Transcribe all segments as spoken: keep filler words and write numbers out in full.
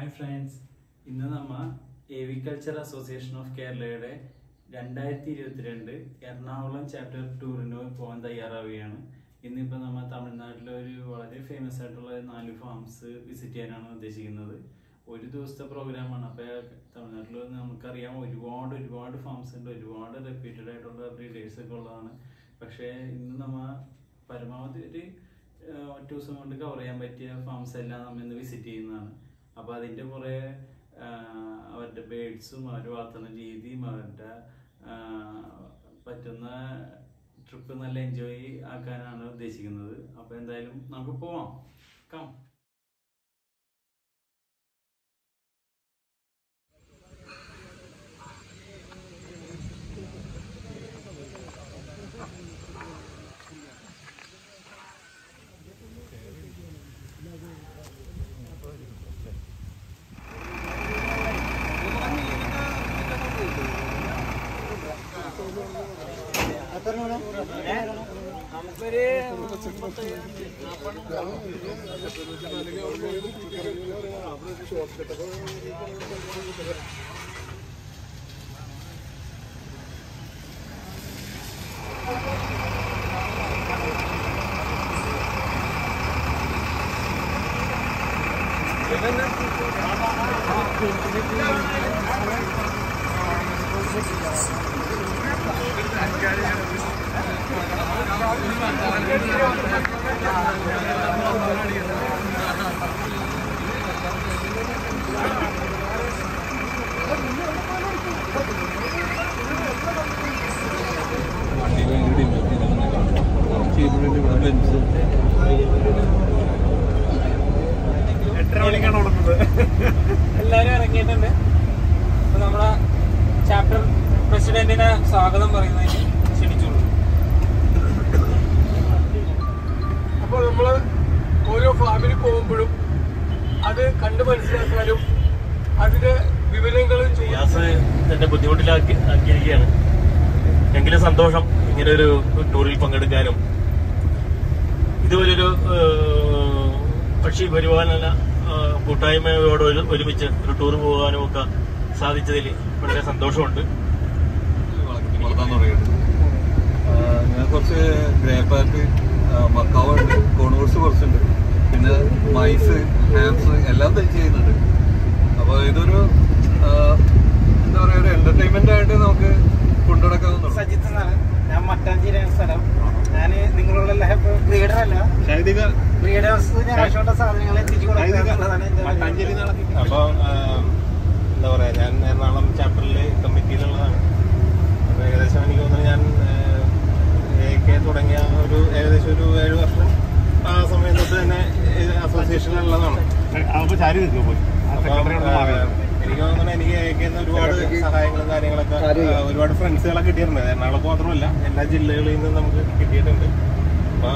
Hi friends, ഇന്ന് നമ്മൾ Aviculture Association of Kerala രണ്ടായിരത്തി ഇരുപത്തിരണ്ട് എറണാകുളം ചാപ്റ്റർ ടൂറിന് പോകാൻ തയ്യാറാവുകയാണ്. ഇന്നിപ്പോൾ നമ്മൾ തമിഴ്നാട്ടിലെ ഒരു വളരെ ഫേമസ് ആയിട്ടുള്ള നാല് ഫാംസ് വിസിറ്റ് ചെയ്യാനാണ് ഉദ്ദേശിക്കുന്നത്. ഒരു ദിവസത്തെ പ്രോഗ്രാമാണ്. അപ്പോൾ തമിഴ്നാട്ടിൽ നമുക്കറിയാം ഒരുപാട് ഒരുപാട് ഫാംസ് ഉണ്ട്, ഒരുപാട് റെപ്യൂട്ടഡ് ആയിട്ടുള്ള ബ്രീഡേഴ്സ് ഒക്കെ ഉള്ളതാണ്. പക്ഷേ ഇന്ന് നമ്മൾ പരമാവധി ഒരു ഒറ്റ ദിവസം കൊണ്ട് കവർ ചെയ്യാൻ പറ്റിയ ഫാംസ് എല്ലാം നമ്മൾ ഇന്ന് വിസിറ്റ് ചെയ്യുന്നതാണ്. അപ്പോൾ അതിൻ്റെ കുറേ അവരുടെ ബേഡ്സും അവർ വളർത്തുന്ന രീതിയും അവരുടെ പറ്റുന്ന ട്രിപ്പ് നല്ല എൻജോയ് ആക്കാനാണ് ഉദ്ദേശിക്കുന്നത്. അപ്പോൾ എന്തായാലും നമുക്ക് പോവാം. കം എട്ടര മണിക്കാണ് ഓടുന്നത്. എല്ലാവരും ഇറങ്ങിയിട്ടുണ്ട്. അപ്പൊ നമ്മളെ ചാപ്റ്റർ പ്രസിഡന്റിനെ സ്വാഗതം പറയുന്നതിന് ക്ഷണിച്ചോളൂ. അപ്പോൾ നമ്മള് ഓരോ ഫാമിലി പോകുമ്പോഴും അത് കണ്ടു മനസ്സിലാക്കാനും അതിന്റെ വിവരങ്ങളും ചെയ്യാൻ ബുദ്ധിമുട്ടിലാക്കി ആക്കിയിരിക്കുകയാണ്. എങ്കിലും സന്തോഷം ഇങ്ങനെ ഒരു ടൂറിൽ പങ്കെടുക്കാനും ഇതുപോലൊരു പക്ഷി പരിപാലന കൂട്ടായ്മയോട് ഒരുമിച്ച് ഒരു ടൂർ പോകാനും ഒക്കെ സാധിച്ചതിൽ വളരെ സന്തോഷമുണ്ട്. ഞാൻ കുറച്ച് ഗ്രേ പാർക്ക്, മക്കാവുണ്ട്, കോണൂർസ് കുറച്ചുണ്ട്, പിന്നെ മൈസ്, ഹാംസ് എല്ലാം തന്നെ ചെയ്യുന്നുണ്ട്. അപ്പോൾ ഇതൊരു എന്താ പറയുക, ഒരു എന്റർടൈൻമെന്റ് ആയിട്ട് നമുക്ക് കൊണ്ടുനടക്കാവുന്ന. സജിത്ത് എന്നാണ്, ഞാൻ മട്ടാഞ്ചേരിയാണ് സ്ഥലം. ഞാൻ നിങ്ങളുള്ള ബ്രീഡറല്ല, ബ്രീഡേഴ്സ് ഞാൻ ആവശ്യമുള്ള സാധനങ്ങൾ എത്തിച്ചു കൊടുക്കുക. അപ്പോൾ എന്താ പറയുക, ഞാൻ എറണാകുളം ചാപ്റ്ററിൽ കമ്മിറ്റിയിലുള്ളതാണ്. അപ്പോൾ ഏകദേശം എനിക്ക് തോന്നുന്നത് ഞാൻ എ കെ തുടങ്ങിയ ഒരു ഏകദേശം ഒരു ഏഴ് വർഷം ആ സമയം തൊട്ട് തന്നെ അസോസിയേഷനിലുള്ളതാണ്. എനിക്ക് തോന്നുന്നത് എനിക്ക് എ കെ നിന്ന് ഒരുപാട് സഹായങ്ങളും കാര്യങ്ങളൊക്കെ ഒരുപാട് ഫ്രണ്ട്സുകളൊക്കെ കിട്ടിയിട്ടുണ്ട്. എറണാകുളം മാത്രമല്ല, എല്ലാ ജില്ലകളിൽ നിന്നും നമുക്ക് കിട്ടിയിട്ടുണ്ട്. അപ്പോൾ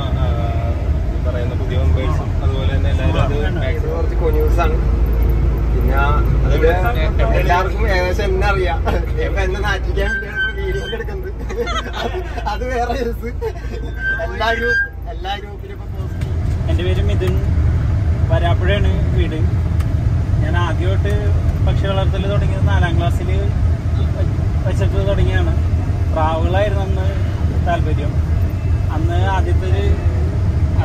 പറയുന്ന പുതിയ മെമ്പേഴ്സും അതുപോലെ തന്നെ എല്ലാവരും പിന്നെ എല്ലാവർക്കും ഏകദേശം എന്നെ അറിയാം. എന്നെ നാട്ടിക്കാൻ എടുക്കുന്നത് അത് വേറെ എല്ലാ ഗ്രൂപ്പ് എല്ലാ ഗ്രൂപ്പിലും. എൻ്റെ പേര് മിഥുൻ, വരാപ്പുഴയാണ് വീട്. ഞാൻ ആദ്യമായിട്ട് പക്ഷി വളർത്തൽ തുടങ്ങിയത് നാലാം ക്ലാസ്സിൽ വെച്ചിട്ട് തുടങ്ങിയാണ്. പ്രാവുകളായിരുന്നു അന്ന് താല്പര്യം. അന്ന് ആദ്യത്തെ ഒരു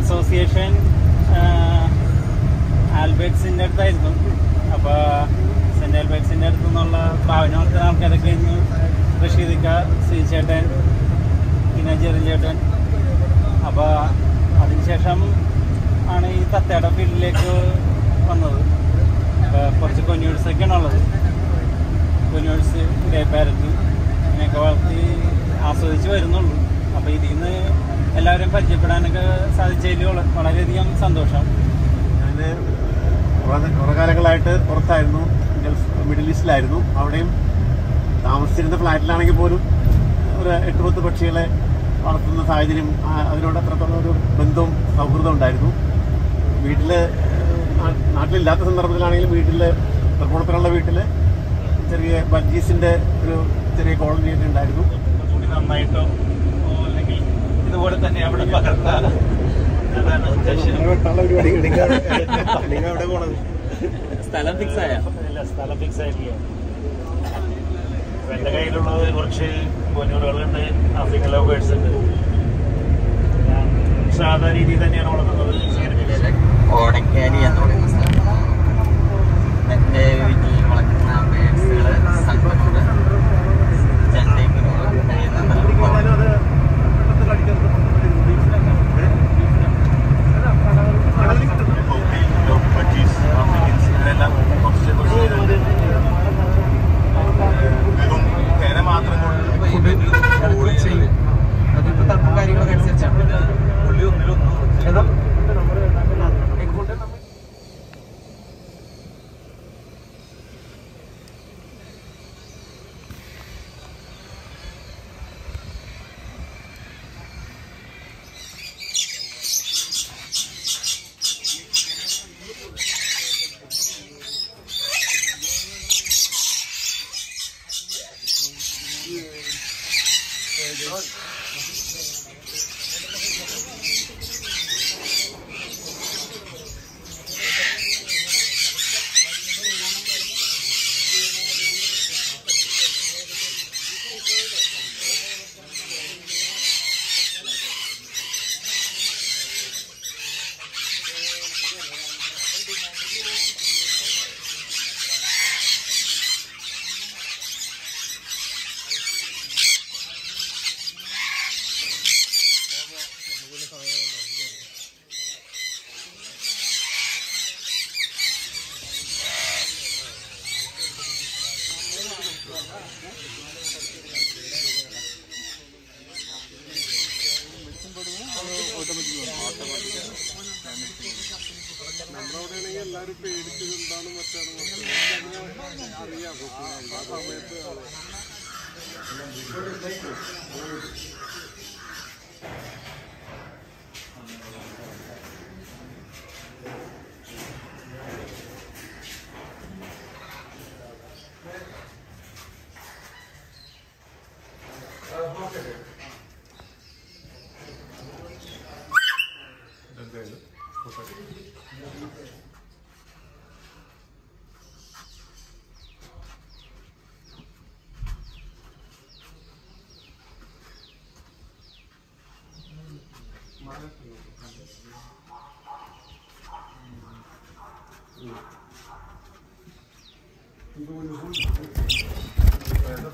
അസോസിയേഷൻ ആൽബേറ്റ്സിൻ്റെ അടുത്തായിരുന്നു. അപ്പോൾ സെൻറ്റ് ആൽബേറ്റ്സിൻ്റെ അടുത്തു നിന്നുള്ള പ്രാവിനെ വളർത്തുന്ന ആൾക്കാരൊക്കെ ഇന്ന് റഷീദിക്ക, ശ്രീചേട്ടൻ, പിന്നെ ചെറിഞ്ചേട്ടൻ. അപ്പോൾ അതിനുശേഷം ആണ് ഈ തത്തയുടെ ഫീൽഡിലേക്ക് വന്നത്. കുറച്ച് കൊന്യൂഴ്സൊക്കെയാണ് ഉള്ളത്. കൊന്യൂഴ്സ്, ഗ്രേ പാരറ്റ് ഇങ്ങനെയൊക്കെ വളർത്തി ആസ്വദിച്ച് വരുന്നുള്ളൂ. അപ്പോൾ ഇതിൽ നിന്ന് എല്ലാവരും പരിചയപ്പെടാനൊക്കെ സാധിച്ചതിൽ വളരെയധികം സന്തോഷം. ഞാൻ കുറേ കാലങ്ങളായിട്ട് പുറത്തായിരുന്നു, ഗൾഫ് മിഡിൽ ഈസ്റ്റിലായിരുന്നു. അവിടെയും താമസിച്ചിരുന്ന ഫ്ലാറ്റിലാണെങ്കിൽ പോലും ഒരു എട്ട് പത്ത് പക്ഷികളെ വളർത്തുന്ന സാഹചര്യം, അതിനോട് അത്രത്തോളം ഒരു ബന്ധവും സൗഹൃദം ഉണ്ടായിരുന്നു. വീട്ടിൽ നാട്ടിലില്ലാത്ത സന്ദർഭത്തിലാണെങ്കിലും വീട്ടിൽ തൃപ്പൂണിത്തുറയുള്ള വീട്ടിൽ ചെറിയ ബഡ്ജീസിൻ്റെ ഒരു ചെറിയ കോളനിയൊക്കെ ഉണ്ടായിരുന്നു. കൂടി നന്നായിട്ടോ അല്ലെങ്കിൽ ഇതുപോലെ തന്നെ അവിടെ പകർത്താൻ പരിപാടി. അവിടെ പോണത് Stalam fix aya. Stalam fix ayiya. Vende kayilullathu korchu ponnukalukku undu African lovebirds undu. Yan saadha reethil thaneyanu valakkunnathu Sirajile. Kodakkani ennu parayunna sthalam. Vende veetil valakkunna birdsukale santhappude. Chandekku valakkunna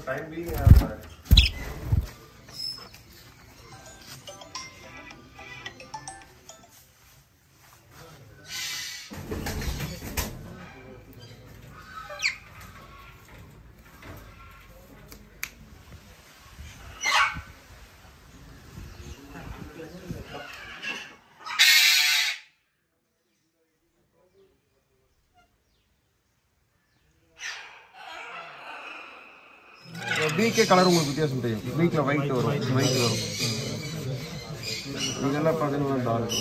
Time being have Big color உங்களுக்கு வித்தியாசம் தெரியும். Bigல white வரும், white வரும். இதெல்லாம் பதினொன்று dollar.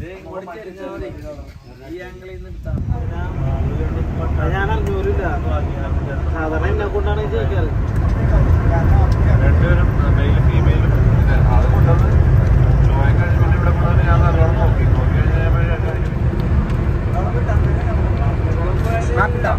டேய் ஓடிச்சே இருக்கானே. இந்த ஆங்கிள் இருந்து எடுத்தா. நான் அஞ்சூறு இல்ல. சாதாரண என்ன கொண்டானே கேக்குறது. ரெண்டு பேரும் மேல் ஃபீமேல் அது கொண்டானே. ஜோயக்கல் வந்து இவர கொண்டானே நான் அலோன் நோக்கி. ஓகே நான் வந்து மாட்டா.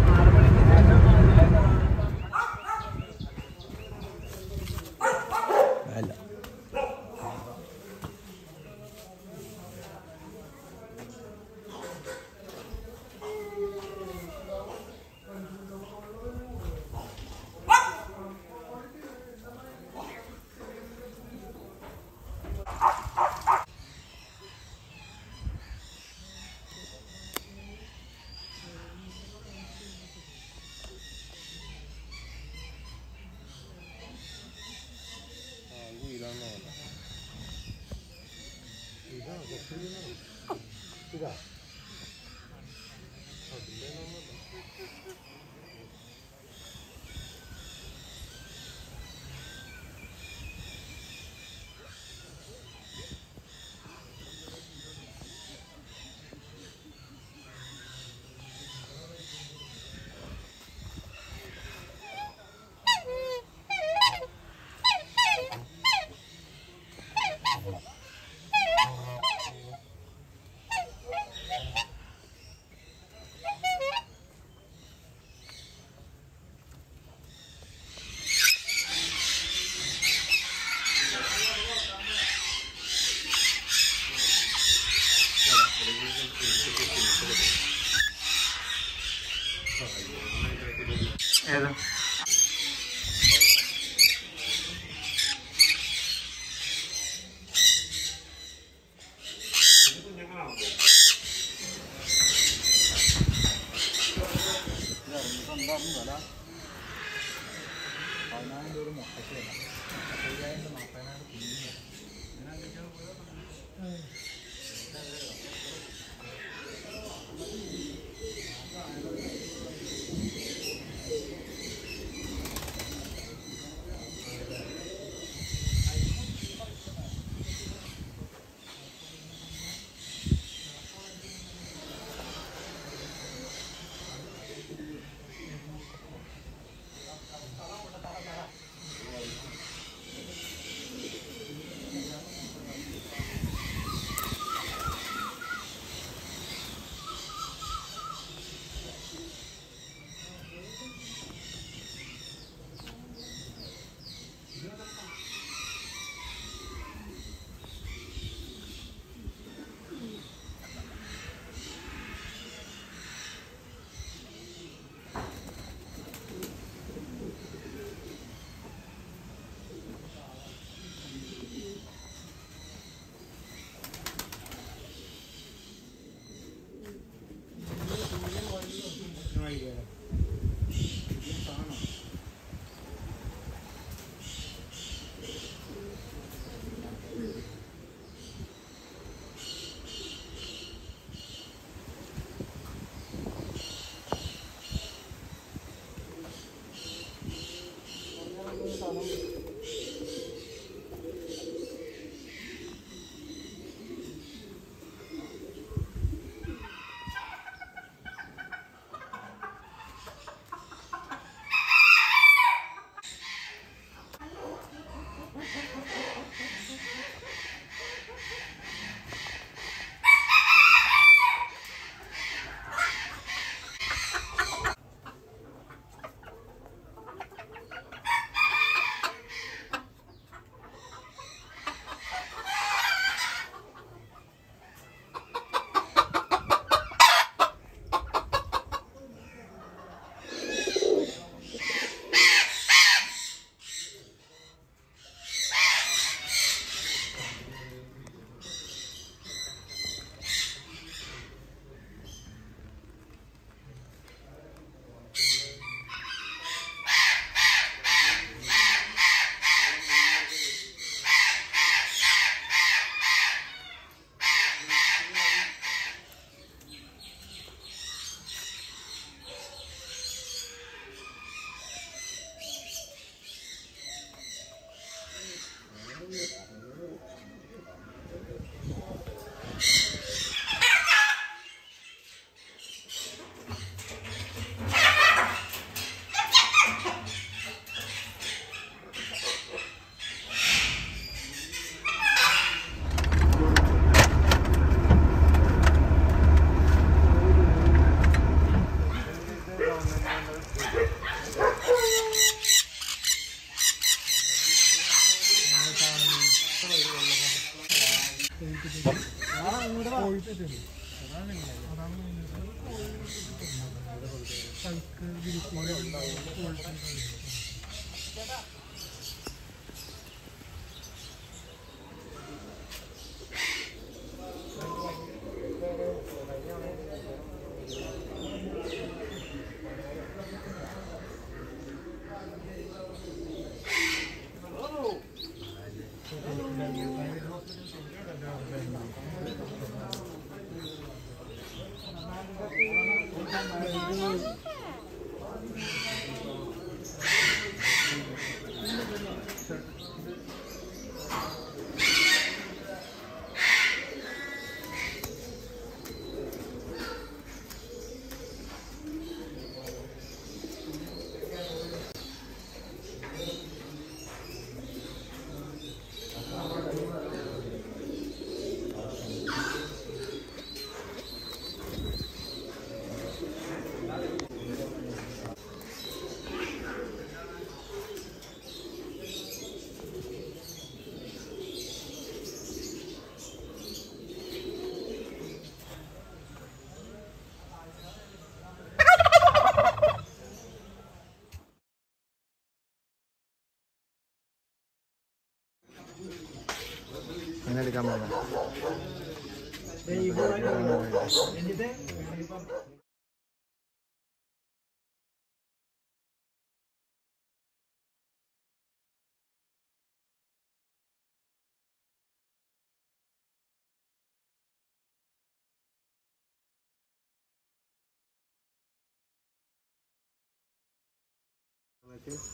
ഏതാ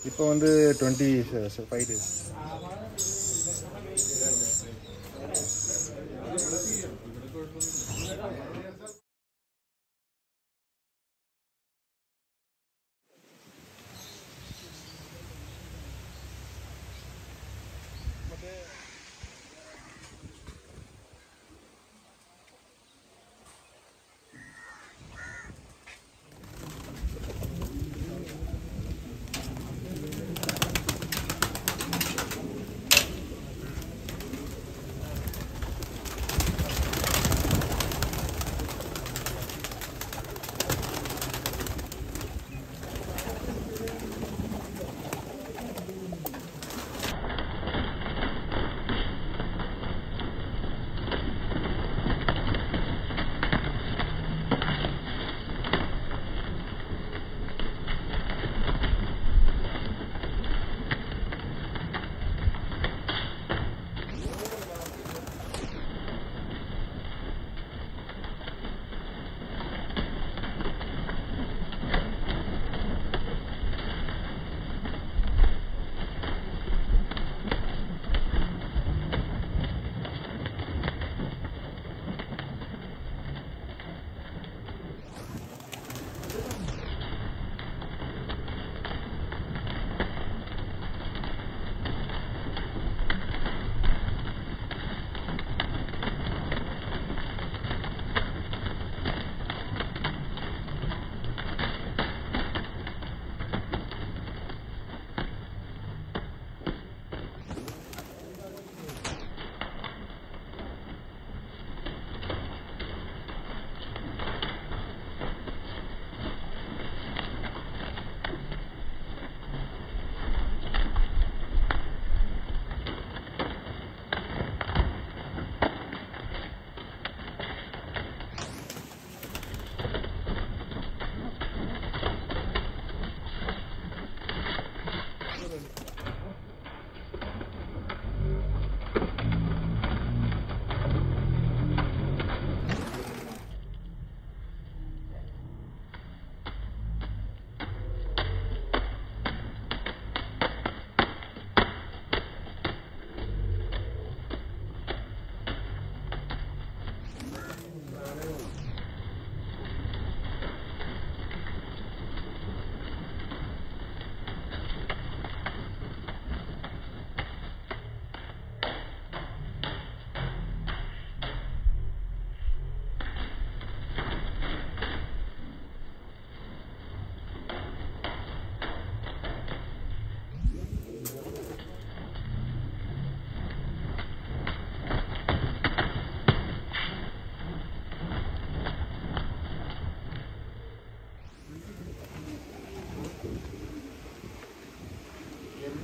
இப்போ வந்து twenty-five days.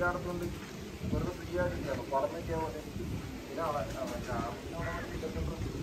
Jangan beli berlebihan, jangan parah macam apa ni. Ina awak awak cakap, awak macam terus.